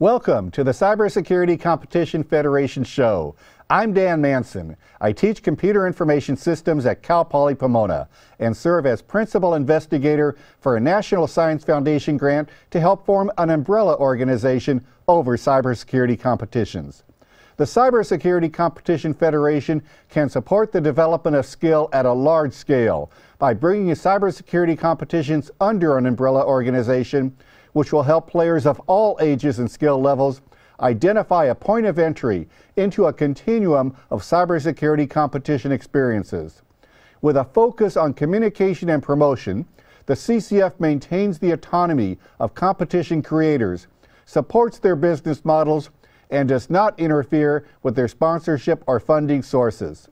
Welcome to the Cybersecurity Competition Federation show. I'm Dan Manson. I teach computer information systems at Cal Poly Pomona and serve as principal investigator for a National Science Foundation grant to help form an umbrella organization over cybersecurity competitions. The Cybersecurity Competition Federation can support the development of skill at a large scale by bringing cybersecurity competitions under an umbrella organization, which will help players of all ages and skill levels identify a point of entry into a continuum of cybersecurity competition experiences. With a focus on communication and promotion, the CCF maintains the autonomy of competition creators, supports their business models, and does not interfere with their sponsorship or funding sources.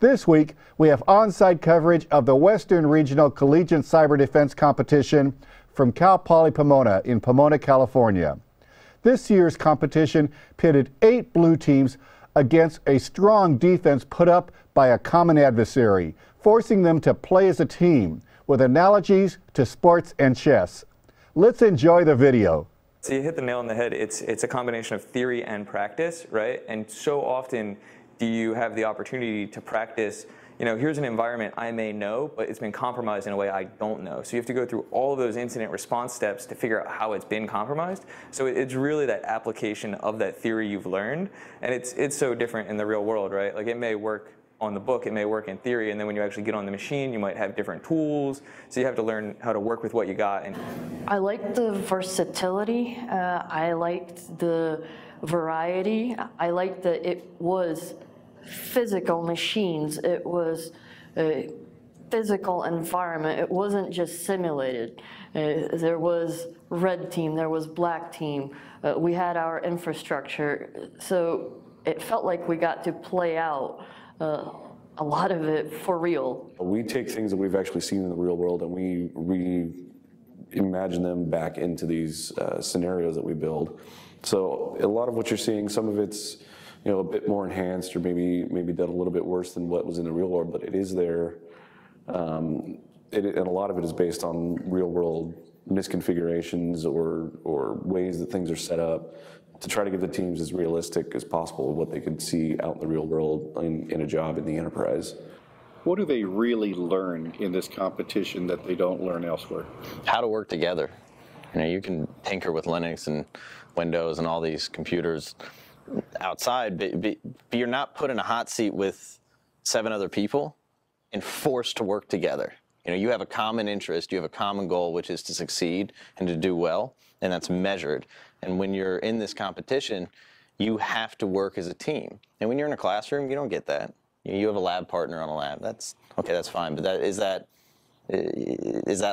This week, we have on-site coverage of the Western Regional Collegiate Cyber Defense Competition from Cal Poly Pomona in Pomona, California. This year's competition pitted 8 blue teams against a strong defense put up by a common adversary, forcing them to play as a team with analogies to sports and chess. Let's enjoy the video. So you hit the nail on the head. It's a combination of theory and practice, right? And so often do you have the opportunity to practice, you know, here's an environment I may know, but it's been compromised in a way I don't know. So you have to go through all of those incident response steps to figure out how it's been compromised. So it's really that application of that theory you've learned. And it's so different in the real world, right? Like it may work on the book, it may work in theory, and then when you actually get on the machine, you might have different tools. So you have to learn how to work with what you got. And I liked the versatility. I liked the variety. I liked that it was physical machines, it was a physical environment, it wasn't just simulated. There was red team, there was black team, we had our infrastructure, so it felt like we got to play out a lot of it for real. We take things that we've actually seen in the real world and we reimagine them back into these scenarios that we build. So a lot of what you're seeing, some of it's, you know, a bit more enhanced or maybe done a little bit worse than what was in the real world, but it is there. And a lot of it is based on real world misconfigurations or ways that things are set up to try to give the teams as realistic as possible what they could see out in the real world in a job in the enterprise. What do they really learn in this competition that they don't learn elsewhere? How to work together. You know, you can tinker with Linux and Windows and all these computers outside, but you're not put in a hot seat with 7 other people and forced to work together. You know, you have a common interest, you have a common goal, which is to succeed and to do well, and that's measured. And when you're in this competition, you have to work as a team. And when you're in a classroom, you don't get that. You have a lab partner on a lab. That's okay, that's fine, but is that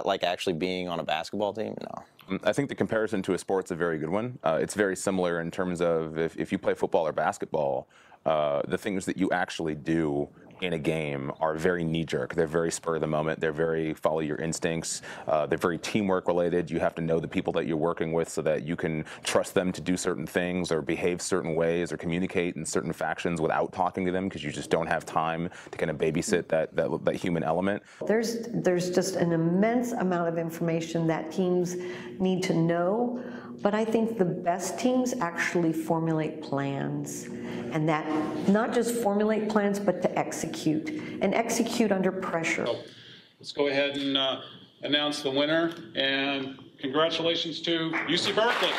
like actually being on a basketball team? No. I think the comparison to a sport's a very good one. It's very similar in terms of if you play football or basketball, the things that you actually do in a game are very knee-jerk. They're very spur of the moment. They're very follow your instincts. They're very teamwork related. You have to know the people that you're working with so that you can trust them to do certain things or behave certain ways or communicate in certain factions without talking to them because you just don't have time to kind of babysit that human element. There's just an immense amount of information that teams need to know. But I think the best teams actually formulate plans, and that not just formulate plans, but to execute, and execute under pressure. Let's go ahead and announce the winner, and congratulations to UC Berkeley.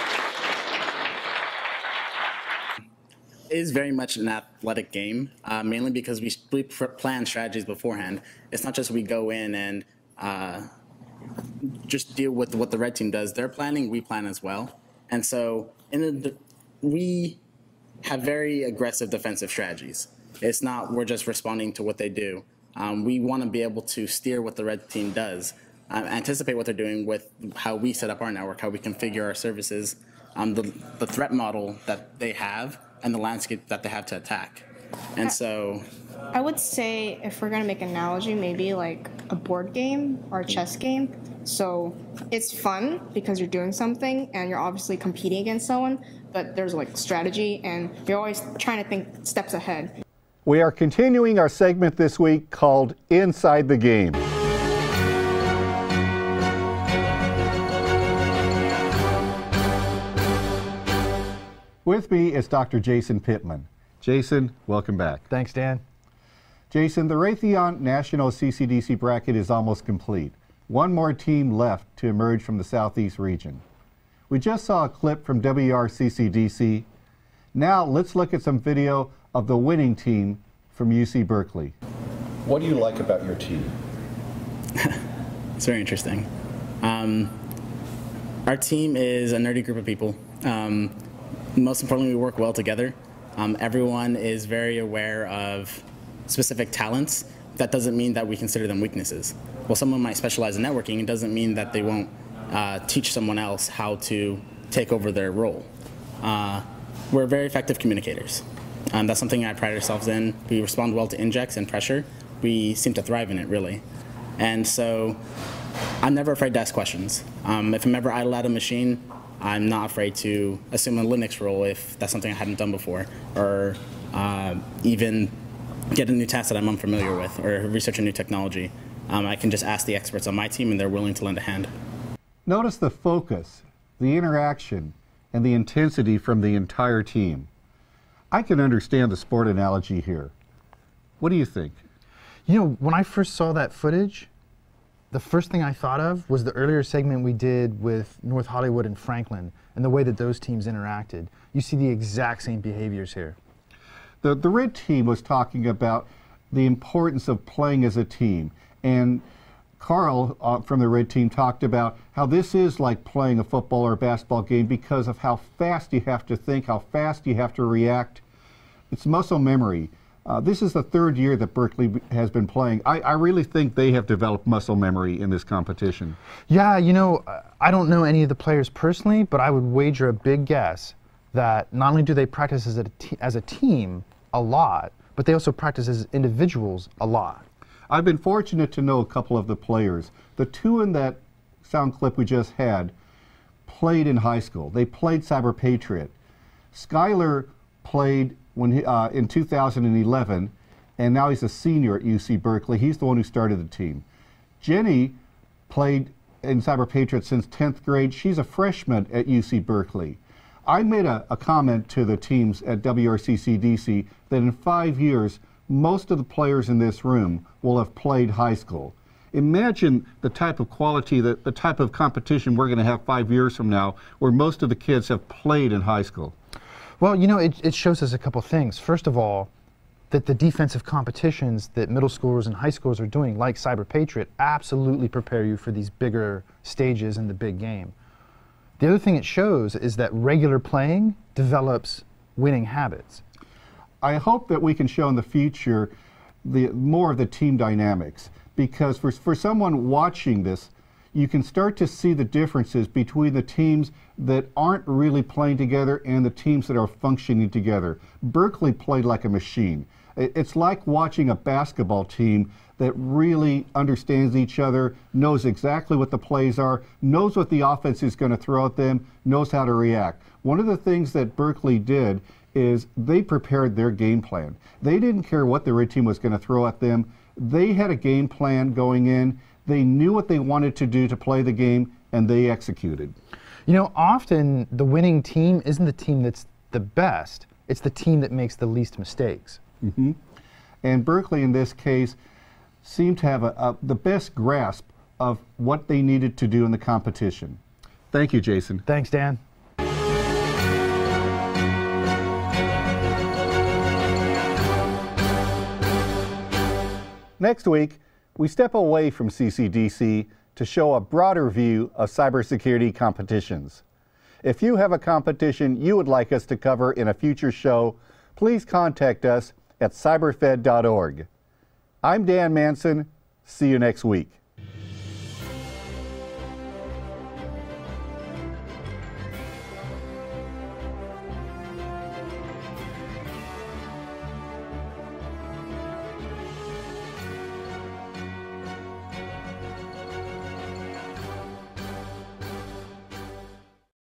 It is very much an athletic game, mainly because we plan strategies beforehand. It's not just we go in and just deal with what the red team does. They're planning, we plan as well. And so we have very aggressive defensive strategies. It's not we're just responding to what they do. We want to be able to steer what the red team does, anticipate what they're doing with how we set up our network, how we configure our services, the threat model that they have, and the landscape that they have to attack. And so I would say if we're going to make an analogy, maybe like a board game or a chess game. So it's fun because you're doing something and you're obviously competing against someone, but there's like strategy and you're always trying to think steps ahead. We are continuing our segment this week called Inside the Game. With me is Dr. Jason Pittman. Jason, welcome back. Thanks, Dan. Jason, the Raytheon National CCDC bracket is almost complete. One more team left to emerge from the Southeast region. We just saw a clip from WRCCDC. Now let's look at some video of the winning team from UC Berkeley. What do you like about your team? It's very interesting. Our team is a nerdy group of people. Most importantly, we work well together. Everyone is very aware of specific talents. That doesn't mean that we consider them weaknesses. Well, someone might specialize in networking. It doesn't mean that they won't teach someone else how to take over their role. We're very effective communicators. That's something I pride ourselves in. We respond well to injects and pressure. We seem to thrive in it, really. And so I'm never afraid to ask questions. If I'm ever idle at a machine, I'm not afraid to assume a Linux role if that's something I hadn't done before, or even get a new task that I'm unfamiliar with, or research a new technology. I can just ask the experts on my team, and they're willing to lend a hand. Notice the focus, the interaction, and the intensity from the entire team. I can understand the sport analogy here. What do you think? You know, when I first saw that footage, the first thing I thought of was the earlier segment we did with North Hollywood and Franklin and the way that those teams interacted. You see the exact same behaviors here. The red team was talking about the importance of playing as a team. And Carl from the red team talked about how this is like playing a football or a basketball game because of how fast you have to think, how fast you have to react. It's muscle memory. This is the third year that Berkeley has been playing. I really think they have developed muscle memory in this competition. Yeah, you know, I don't know any of the players personally, but I would wager a big guess that not only do they practice as a team a lot, but they also practice as individuals a lot. I've been fortunate to know a couple of the players. The two in that sound clip we just had played in high school. They played Cyber Patriot. Skyler played when he, in 2011, and now he's a senior at UC Berkeley. He's the one who started the team. Jenny played in Cyber Patriot since 10th grade. She's a freshman at UC Berkeley. I made a comment to the teams at WRCCDC that in 5 years, most of the players in this room will have played high school. Imagine the type of quality, the type of competition we're going to have 5 years from now, where most of the kids have played in high school. Well, you know, it shows us a couple things. First of all, that the defensive competitions that middle schoolers and high schoolers are doing, like Cyber Patriot, absolutely prepare you for these bigger stages in the big game. The other thing it shows is that regular playing develops winning habits. I hope that we can show in the future more of the team dynamics, because for someone watching this, you can start to see the differences between the teams that aren't really playing together and the teams that are functioning together. Berkeley played like a machine. It's like watching a basketball team that really understands each other, knows exactly what the plays are, knows what the offense is going to throw at them, knows how to react. One of the things that Berkeley did is they prepared their game plan. They didn't care what the red team was going to throw at them. They had a game plan going in. They knew what they wanted to do to play the game, and they executed. You know, often the winning team isn't the team that's the best. It's the team that makes the least mistakes. Mm-hmm. And Berkeley, in this case, seemed to have the best grasp of what they needed to do in the competition. Thank you, Jason. Thanks, Dan. Next week, we step away from CCDC to show a broader view of cybersecurity competitions. If you have a competition you would like us to cover in a future show, please contact us at cyberfed.org. I'm Dan Manson. See you next week.